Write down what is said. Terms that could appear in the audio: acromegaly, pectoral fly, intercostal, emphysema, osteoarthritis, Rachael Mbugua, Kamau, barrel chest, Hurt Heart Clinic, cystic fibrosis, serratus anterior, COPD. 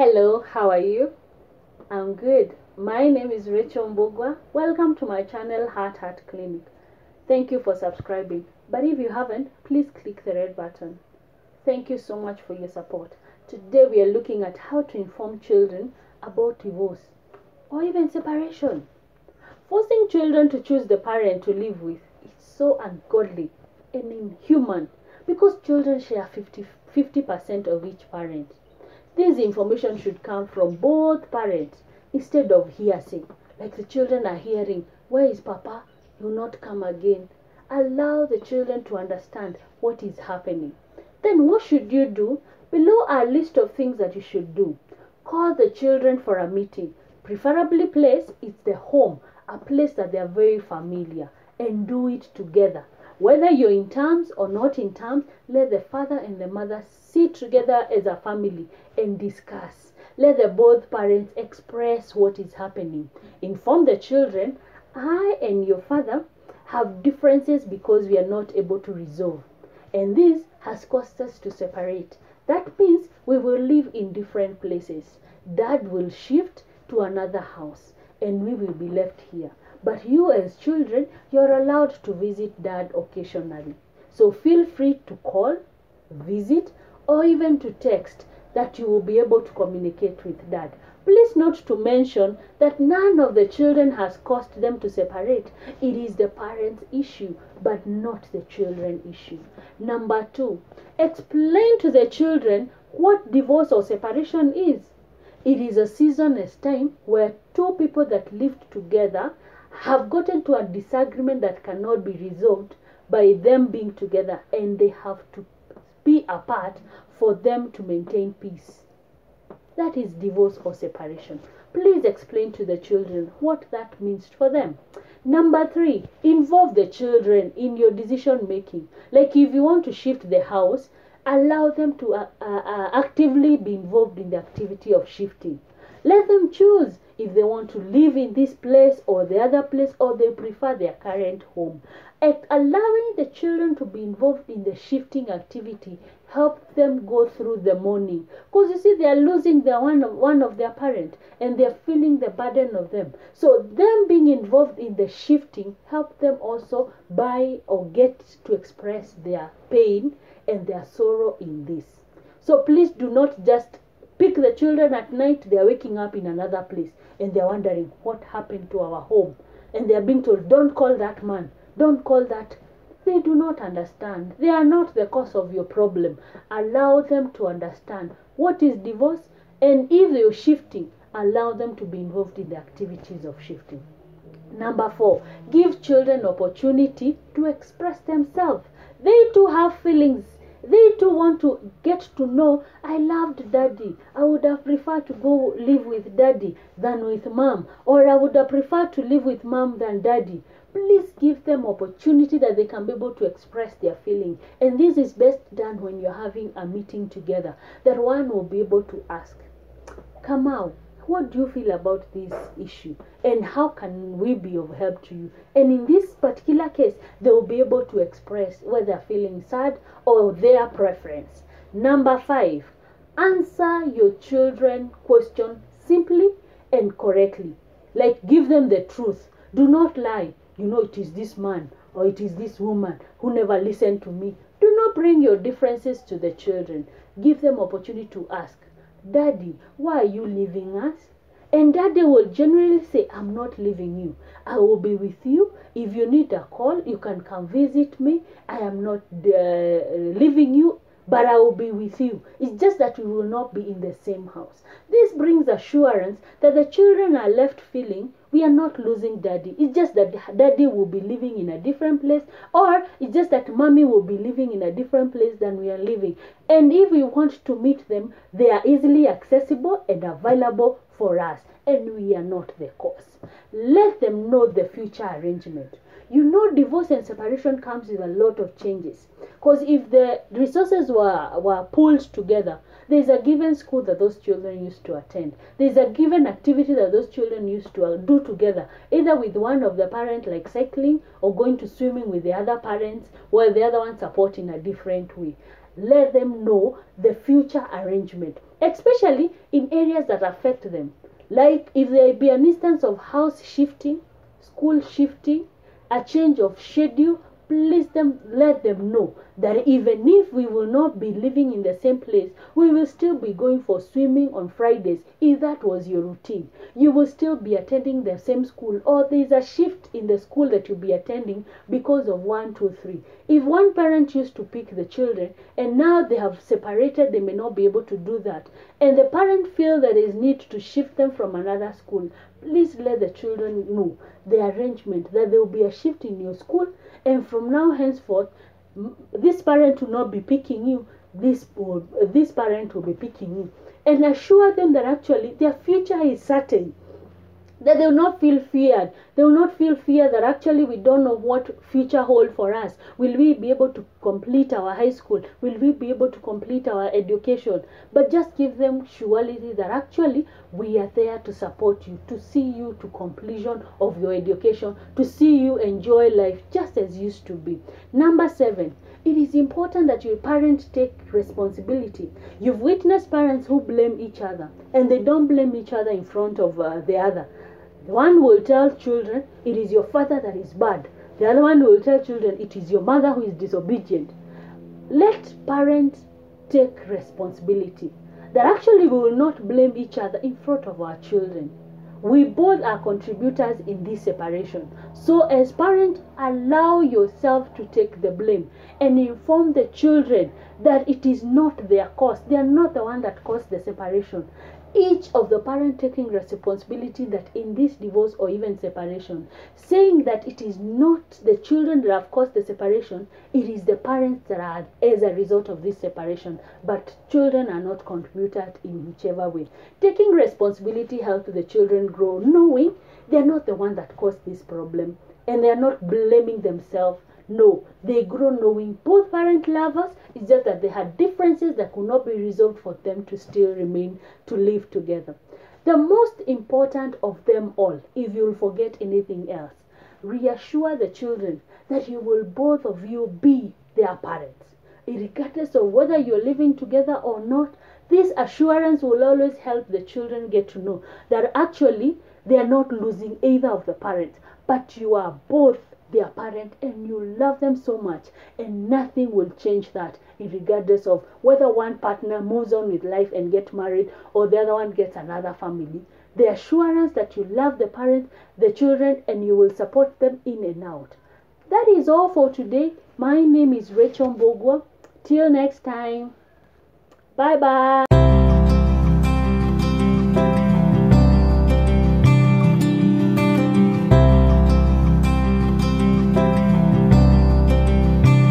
Hello, how are you? I'm good. My name is Rachael Mbugua. Welcome to my channel, Hurt Heart Clinic. Thank you for subscribing. But if you haven't, please click the red button. Thank you so much for your support. Today we are looking at how to inform children about divorce or even separation. Forcing children to choose the parent to live with is so ungodly and inhuman because children share 50% of each parent. This information should come from both parents instead of hearsay. Like the children are hearing, "Where is Papa? He will not come again." Allow the children to understand what is happening. Then what should you do? Below are a list of things that you should do. Call the children for a meeting. Preferably place is the home, a place that they are very familiar, and do it together. Whether you're in terms or not in terms, let the father and the mother sit together as a family and discuss. Let the both parents express what is happening. Inform the children, "I and your father have differences because we are not able to resolve. And this has caused us to separate. That means we will live in different places. Dad will shift to another house and we will be left here. But you as children, you're allowed to visit Dad occasionally. So feel free to call, visit, or even to text that you will be able to communicate with Dad." Please note to mention that none of the children has caused them to separate. It is the parents' issue, but not the children's issue. Number two, explain to the children what divorce or separation is. It is a season as time where two people that lived together have gotten to a disagreement that cannot be resolved by them being together, and they have to be apart for them to maintain peace. That is divorce or separation. Please explain to the children what that means for them. Number three, involve the children in your decision making. Like if you want to shift the house, allow them to actively be involved in the activity of shifting. Let them choose if they want to live in this place or the other place, or they prefer their current home. Allowing the children to be involved in the shifting activity helps them go through the mourning. Because you see, they are losing one of their parents and they are feeling the burden of them. So them being involved in the shifting helps them also buy or get to express their pain and their sorrow in this. So please do not just pick the children at night. They are waking up in another place and they are wondering what happened to our home. And they are being told, "Don't call that man, don't call that." They do not understand. They are not the cause of your problem. Allow them to understand what is divorce, and if they are shifting, allow them to be involved in the activities of shifting. Number four, give children opportunity to express themselves. They too have feelings. They too want to get to know, "I loved Daddy. I would have preferred to go live with Daddy than with Mom," or "I would have preferred to live with Mom than Daddy." Please give them opportunity that they can be able to express their feeling. And this is best done when you're having a meeting together, that one will be able to ask, "Kamau, what do you feel about this issue? And how can we be of help to you?" And in this particular case, they will be able to express whether feeling sad or their preference. Number five, answer your children's question simply and correctly. Like give them the truth. Do not lie. "You know, it is this man or it is this woman who never listened to me." Do not bring your differences to the children. Give them opportunity to ask, "Daddy, why are you leaving us?" And Daddy will generally say, "I'm not leaving you. I will be with you. If you need a call, you can come visit me. I am not leaving you, but I will be with you. It's just that we will not be in the same house." This brings assurance that the children are left feeling, "We are not losing Daddy. It's just that Daddy will be living in a different place, or it's just that Mommy will be living in a different place than we are living." And if we want to meet them, they are easily accessible and available for us, and we are not the cause. Let them know the future arrangement. You know, divorce and separation comes with a lot of changes, because if the resources were pulled together, there's a given school that those children used to attend. There's a given activity that those children used to do together, either with one of the parents, like cycling, or going to swimming with the other parents, while the other one supports in a different way. Let them know the future arrangement. especially in areas that affect them. Like if there be an instance of house shifting, school shifting, a change of schedule, please let them know that even if we will not be living in the same place, we will still be going for swimming on Fridays if that was your routine. You will still be attending the same school, or there is a shift in the school that you'll be attending because of 1, 2, 3. If one parent used to pick the children and now they have separated, they may not be able to do that, and the parent feels that there is need to shift them from another school, please let the children know the arrangement, that there will be a shift in your school, and from now henceforth, this parent will not be picking you, this parent will be picking you, and assure them that actually their future is certain, that they will not feel feared. They will not feel fear that actually we don't know what future holds for us. Will we be able to complete our high school? Will we be able to complete our education? But just give them surety that actually we are there to support you, to see you to completion of your education, to see you enjoy life just as used to be. Number 7, it is important that your parents take responsibility. You've witnessed parents who blame each other, and they don't blame each other in front of the other. One will tell children, it is your father that is bad. The other one will tell children, it is your mother who is disobedient. Let parents take responsibility. That actually we will not blame each other in front of our children. We both are contributors in this separation. So as parents, allow yourself to take the blame and inform the children that it is not their cause. They are not the one that caused the separation. Each of the parents taking responsibility that in this divorce or even separation, saying that it is not the children that have caused the separation, it is the parents that are as a result of this separation, but children are not contributed in whichever way. Taking responsibility helps the children grow, knowing they are not the one that caused this problem, and they are not blaming themselves. No, they grow knowing both parent lovers. It's just that they had differences that could not be resolved for them to still remain to live together. The most important of them all, if you'll forget anything else, reassure the children that you will, both of you, be their parents. Regardless of whether you're living together or not, this assurance will always help the children get to know that actually they are not losing either of the parents, but you are both their parent, and you love them so much, and nothing will change that, regardless of whether one partner moves on with life and gets married or the other one gets another family. The assurance that you love the parents, the children, and you will support them in and out. That is all for today. My name is Rachael Mbugua. Till next time, bye bye.